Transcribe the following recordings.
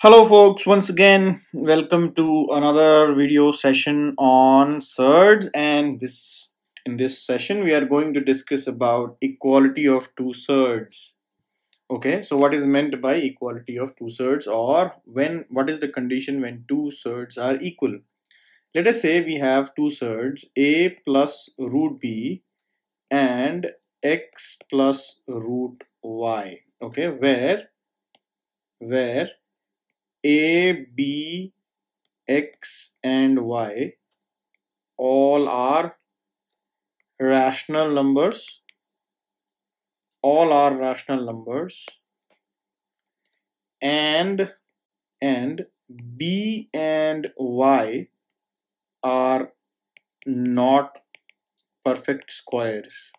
Hello folks, once again welcome to another video session on SURDS, and in this session we are going to discuss about equality of two SURDS. Okay, so what is meant by equality of two SURDS, or what is the condition when two SURDS are equal? Let us say we have two SURDS, a plus root b and x plus root y. Okay, where a, b, x and y all are rational numbers, and b and y are not perfect squares.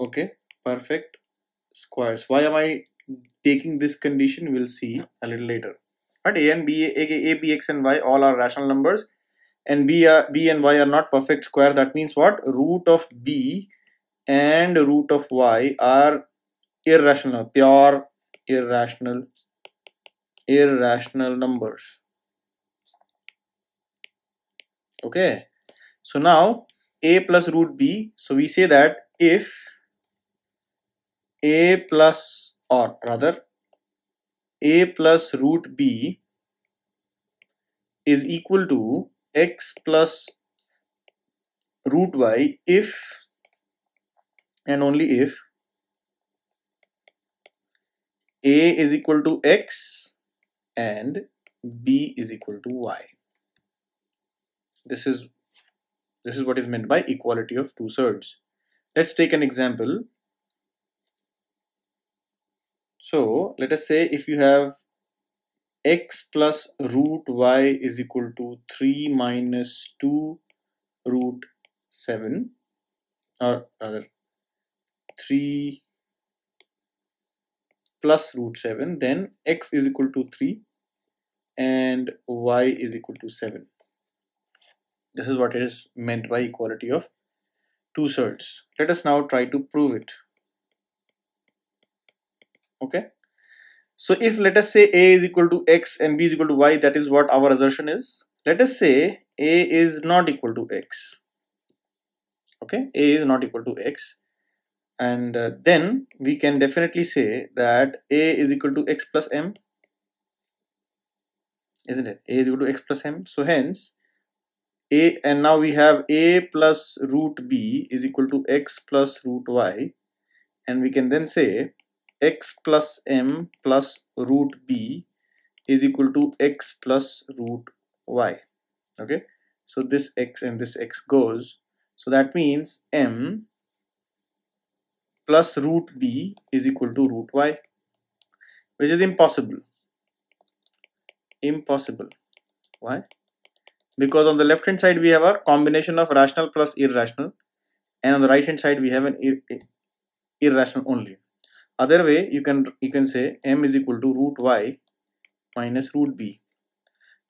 Okay, perfect squares. Why am I taking this condition? We'll see a little later. But a and b, a, b, x and y all are rational numbers, and b and y are not perfect square. That means what? Root of b and root of y are irrational, pure irrational numbers. Okay, so now a plus root b, so we say that if a plus, or rather a plus root b is equal to x plus root y if and only if a is equal to x and b is equal to y. This is what is meant by equality of two SURDS. Let's take an example. So let us say if you have x plus root y is equal to 3 minus 2 root 7, or rather 3 plus root 7, then x is equal to 3 and y is equal to 7. This is what is meant by equality of two SURDS. Let us now try to prove it. Okay, so if, let us say, a is equal to x and b is equal to y, that is what our assertion is. Let us say a is not equal to x. Okay, a is not equal to x, and then we can definitely say that a is equal to x plus m, isn't it? A is equal to x plus m. So hence a, and now we have a plus root b is equal to x plus root y, and we can then say x plus m plus root b is equal to x plus root y. Okay, so this x and this x goes, so that means m plus root b is equal to root y, which is impossible. Why? Because on the left hand side we have a combination of rational plus irrational, and on the right hand side we have an irrational only. Other way, you can say m is equal to root y minus root b.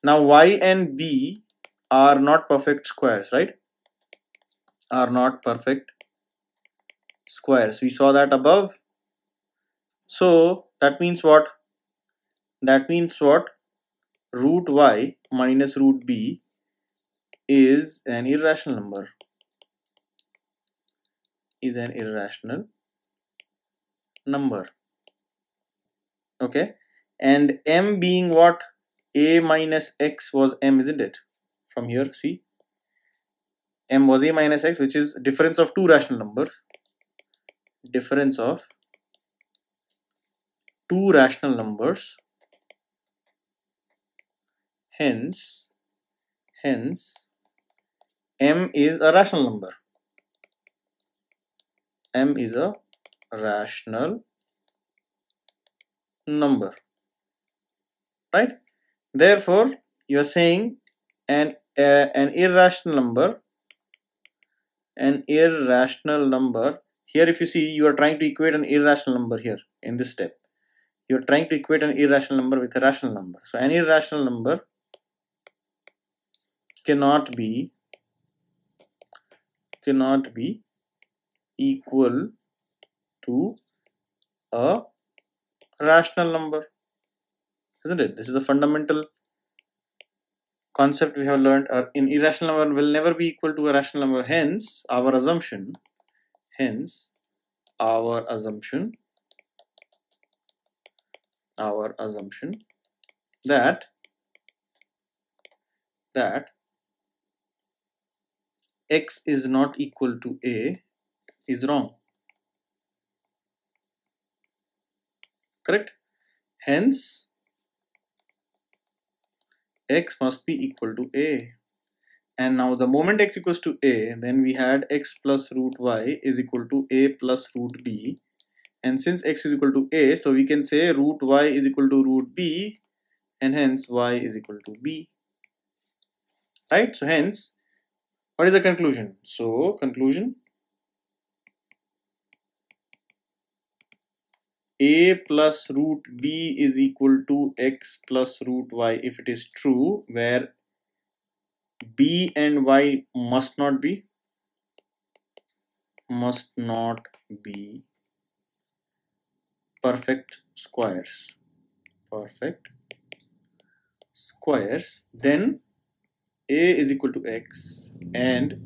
Now y and b are not perfect squares, right? Are not perfect squares. We saw that above. So that means what? That means what? Root y minus root b is an irrational number. Is an irrational number. Okay, and m being what? A minus x was m, isn't it? From here, see, m was a minus x, which is difference of two rational numbers, hence m is a rational number, m is a rational number, right? Therefore you are saying an irrational number here. If you see, you are trying to equate an irrational number here in this step. You are trying to equate an irrational number with a rational number. So an irrational number cannot be equal to a rational number. isn't it? This is the fundamental concept we have learned. An irrational number will never be equal to a rational number. Hence our assumption that x is not equal to a is wrong. Correct? Hence x must be equal to a, and now the moment x equals to a, then we had x plus root y is equal to a plus root b, and since x is equal to a, so we can say root y is equal to root b, and hence y is equal to b, right? So hence, what is the conclusion? So conclusion, a plus root b is equal to x plus root y if it is true, where b and y must not be perfect squares, then a is equal to x, and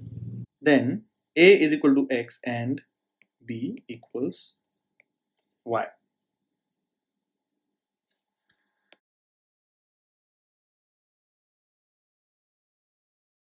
b equals y.